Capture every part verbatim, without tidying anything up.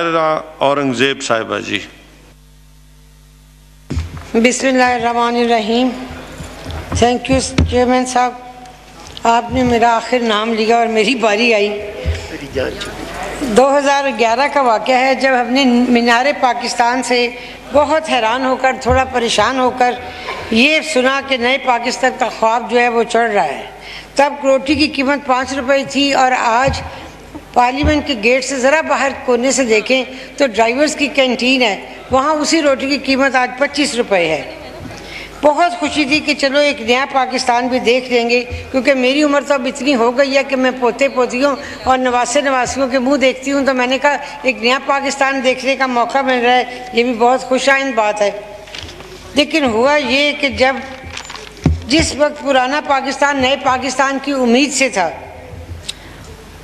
औरंगजेब साहिबा जी। बिस्मिल्लाहिर्रहमानिर्रहीम। Thank you chairman साहब, आपने मेरा आखिर नाम लिया और मेरी बारी आई। दो हज़ार ग्यारह का वाक़या है जब हमने मीनार पाकिस्तान से बहुत हैरान होकर, थोड़ा परेशान होकर ये सुना कि नए पाकिस्तान का ख्वाब जो है वो चढ़ रहा है। तब रोटी की कीमत पाँच रुपये थी और आज पार्लियामेंट के गेट से ज़रा बाहर कोने से देखें तो ड्राइवर्स की कैंटीन है, वहाँ उसी रोटी की कीमत आज पच्चीस रुपये है। बहुत खुशी थी कि चलो एक नया पाकिस्तान भी देख लेंगे, क्योंकि मेरी उम्र तो अब इतनी हो गई है कि मैं पोते पोतियों और नवासे नवासियों के मुंह देखती हूँ, तो मैंने कहा एक नया पाकिस्तान देखने का मौका मिल रहा है, ये भी बहुत खुशाइंद बात है। लेकिन हुआ ये कि जब जिस वक्त पुराना पाकिस्तान नए पाकिस्तान की उम्मीद से था,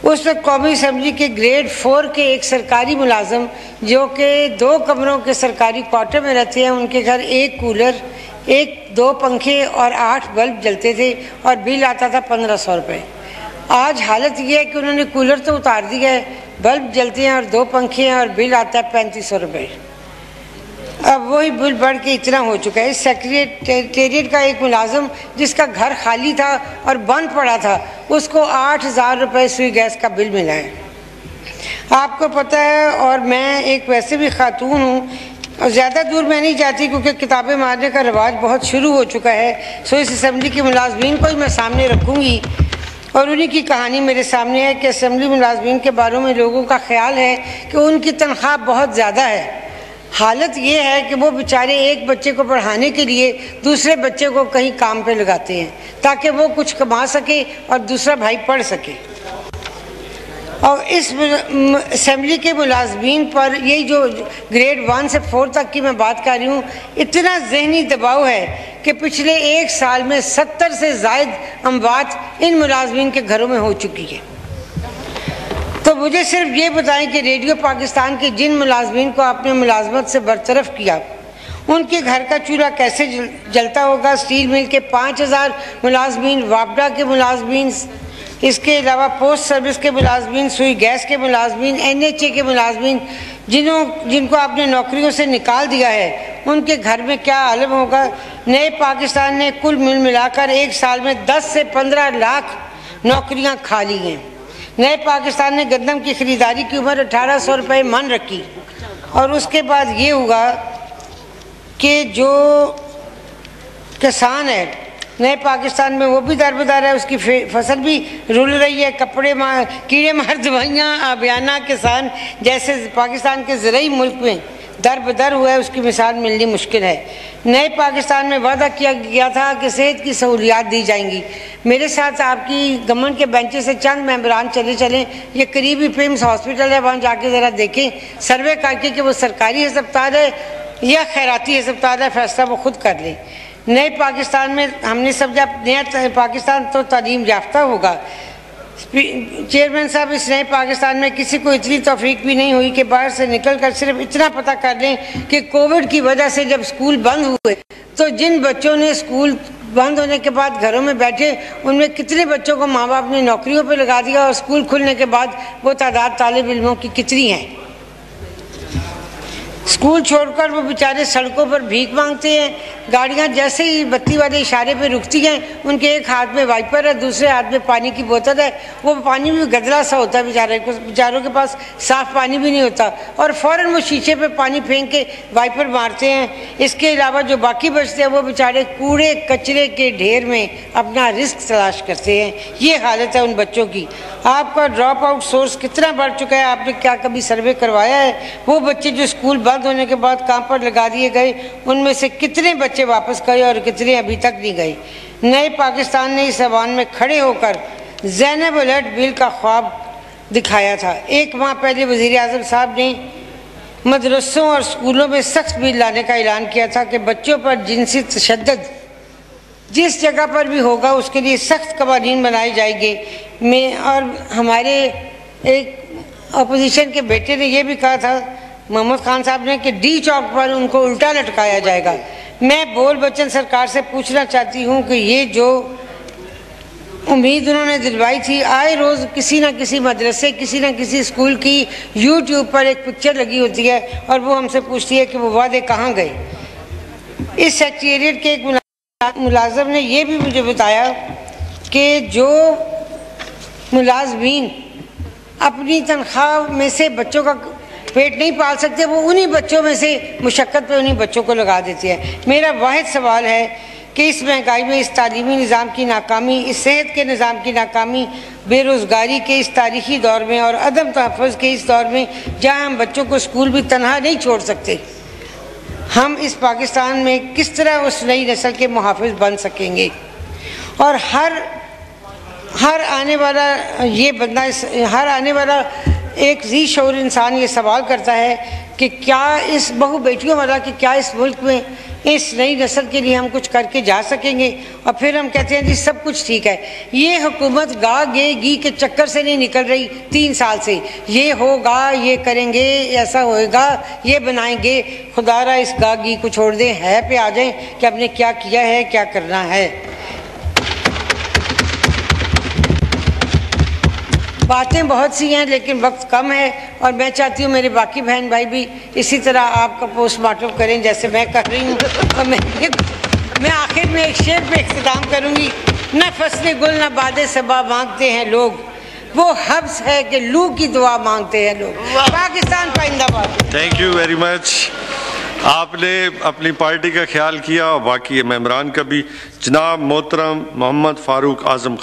उस वक्त कौमी असम्बली के ग्रेड फोर के एक सरकारी मुलाजम जो कि दो कमरों के सरकारी क्वार्टर में रहते हैं, उनके घर एक कूलर, एक दो पंखे और आठ बल्ब जलते थे और बिल आता था पंद्रह सौ रुपये। आज हालत यह है कि उन्होंने कूलर तो उतार दिया है, बल्ब जलते हैं और दो पंखे हैं और बिल आता है पैंतीस सौ रुपये। अब वही बिल बढ़ के इतना हो चुका है। सेक्रेटेरिएट का एक मुलाजम जिसका घर खाली था और बंद पड़ा था, उसको आठ हज़ार रुपये सुई गैस का बिल मिला है, आपको पता है। और मैं एक वैसे भी खातून हूँ और ज़्यादा दूर मैं नहीं जाती क्योंकि किताबें मारने का रवाज बहुत शुरू हो चुका है, सो इस असम्बली के मुलाजमीन को ही मैं सामने रखूँगी और उन्हीं की कहानी मेरे सामने है कि असम्बली मुलाजमीन के बारे में लोगों का ख्याल है कि उनकी तनख्वाह बहुत ज़्यादा है। हालत ये है कि वो बेचारे एक बच्चे को पढ़ाने के लिए दूसरे बच्चे को कहीं काम पे लगाते हैं ताकि वो कुछ कमा सके और दूसरा भाई पढ़ सके। और इस असम्बली के मुलाजमीन पर, यही जो ग्रेड वन से फोर तक की मैं बात कर रही हूँ, इतना जहनी दबाव है कि पिछले एक साल में सत्तर से ज़ायद अमवात इन मुलाजमीन के घरों में हो चुकी है। तो मुझे सिर्फ ये बताएं कि रेडियो पाकिस्तान के जिन मुलाजमीन को आपने मुलाजमत से बरतरफ किया, उनके घर का चूल्हा कैसे जल, जलता होगा। स्टील मिल के पाँच हज़ार मुलाजमीन, वापडा के मुलाजमीन, इसके अलावा पोस्ट सर्विस के मुलाजमीन, सुई गैस के मुलाजमीन, एन एच ए के मुलाजमीन, जिनों जिनको आपने नौकरियों से निकाल दिया है, उनके घर में क्या आलम होगा। नए पाकिस्तान ने कुल मिल मिलाकर एक साल में दस से पंद्रह लाख नौकरियाँ खा ली हैं। नए पाकिस्तान ने गंदम की ख़रीदारी की उम्र अठारह सौ रुपये मन रखी और उसके बाद ये हुआ कि जो किसान है नए पाकिस्तान में वो भी दरबदार है, उसकी फसल भी रुल रही है। कपड़े मार कीड़े मार दवाइयाँ आबियाना किसान जैसे पाकिस्तान के ज़रिए मुल्क में दरबदर हुआ है, उसकी मिसाल मिलनी मुश्किल है। नए पाकिस्तान में वादा किया गया था कि सेहत की सहूलियात दी जाएंगी। मेरे साथ आपकी गवर्नमेंट के बेंचेस से चंद मेंबरान चले चलें, ये करीबी पिम्स हॉस्पिटल है, वहाँ जाके ज़रा देखें, सर्वे करके कि वो सरकारी अस्पताल है या खैराती अस्पताल है, फैसला वो खुद कर लें। नए पाकिस्तान में हमने समझा नया पाकिस्तान तो तालीम याफ्ता होगा। चेयरमैन साहब, इस नए पाकिस्तान में किसी को इतनी तौफीक भी नहीं हुई कि बाहर से निकलकर सिर्फ इतना पता कर लें कि कोविड की वजह से जब स्कूल बंद हुए तो जिन बच्चों ने स्कूल बंद होने के बाद घरों में बैठे, उनमें कितने बच्चों को माँ बाप ने नौकरियों पे लगा दिया और स्कूल खुलने के बाद वो तादाद तालिब इल्मों की कितनी है। स्कूल छोड़कर वो बेचारे सड़कों पर भीख मांगते हैं। गाड़ियाँ जैसे ही बत्ती वाले इशारे पे रुकती हैं, उनके एक हाथ में वाइपर है, दूसरे हाथ में पानी की बोतल है, वो पानी भी गदला सा होता है बेचारे को, बेचारों के पास साफ़ पानी भी नहीं होता और फ़ौरन वो शीशे पे पानी फेंक के वाइपर मारते हैं। इसके अलावा जो बाकी बचते हैं वो बेचारे कूड़े कचरे के ढेर में अपना रिस्क तलाश करते हैं। ये हालत है उन बच्चों की। आपका ड्रॉप आउट सोर्स कितना बढ़ चुका है, आपने क्या कभी सर्वे करवाया है? वो बच्चे जो स्कूल बंद होने के बाद काम पर लगा दिए गए, उनमें से कितने बच्चे वापस गए और कितने अभी तक नहीं गए। नए पाकिस्तान ने इस आवान में खड़े होकर ज़ैनब बिल का ख्वाब दिखाया था। एक माह पहले वज़ीर आज़म साहब ने मदरसों और स्कूलों में सख्त बिल लाने का ऐलान किया था कि बच्चों पर जिनसी तशद्दद जिस जगह पर भी होगा उसके लिए सख्त कवानीन बनाए जाएंगे। मैं और हमारे एक अपोजिशन के बेटे ने यह भी कहा था, मोहम्मद खान साहब ने, कि डी चौक पर उनको उल्टा लटकाया जाएगा। मैं बोल बच्चन सरकार से पूछना चाहती हूँ कि ये जो उम्मीद उन्होंने दिलवाई थी। आए रोज़ किसी न किसी मदरसे, किसी न किसी स्कूल की यूट्यूब पर एक पिक्चर लगी होती है और वो हमसे पूछती है कि वो वादे कहाँ गए। इस सेक्रेटेरिएट के एक मुलाजम ने यह भी मुझे बताया कि जो मुलाजमीन अपनी तनख्वाह में से बच्चों का पेट नहीं पाल सकते वो उन्हीं बच्चों में से मुशक्क़त पे उन्हीं बच्चों को लगा देती है। मेरा वाहिद सवाल है कि इस महंगाई में इस तालीमी निज़ाम की नाकामी, इस सेहत के निज़ाम की नाकामी, बेरोज़गारी के इस तारीख़ी दौर में और अदम तहफ़्फ़ुज़ के इस दौर में जहाँ हम बच्चों को स्कूल भी तनहा नहीं छोड़ सकते, हम इस पाकिस्तान में किस तरह उस नई नस्ल के मुहाफ़िज़ बन सकेंगे। और हर हर आने वाला ये बंदा इस, हर आने वाला एक जी शऊर इंसान ये सवाल करता है कि क्या इस बहु बेटियों वाला कि क्या इस मुल्क में इस नई नस्ल के लिए हम कुछ करके जा सकेंगे। और फिर हम कहते हैं जी सब कुछ ठीक है। ये हुकूमत गा गे गी के चक्कर से नहीं निकल रही तीन साल से। ये होगा, ये करेंगे, ऐसा होएगा, ये बनाएंगे। खुदा रा इस गा गी को छोड़ दें, है पे आ जाएं कि आपने क्या किया है, क्या करना है। बातें बहुत सी हैं लेकिन वक्त कम है और मैं चाहती हूँ मेरे बाकी बहन भाई भी इसी तरह आपका पोस्टमार्टम करें जैसे मैं कर रही हूँ। और मैं मैं आखिर में एक शेर पे इख्तिताम करूँगी। न फसले गुल न बादे सबा मांगते हैं लोग, वो हब्स है कि लू की दुआ मांगते हैं लोग। पाकिस्तान पाइंदाबाद। Thank you very much. आपने अपनी पार्टी का ख्याल किया और बाकी मेम्बरान का भी। जनाब मोहतरम मोहम्मद फारूक आजम।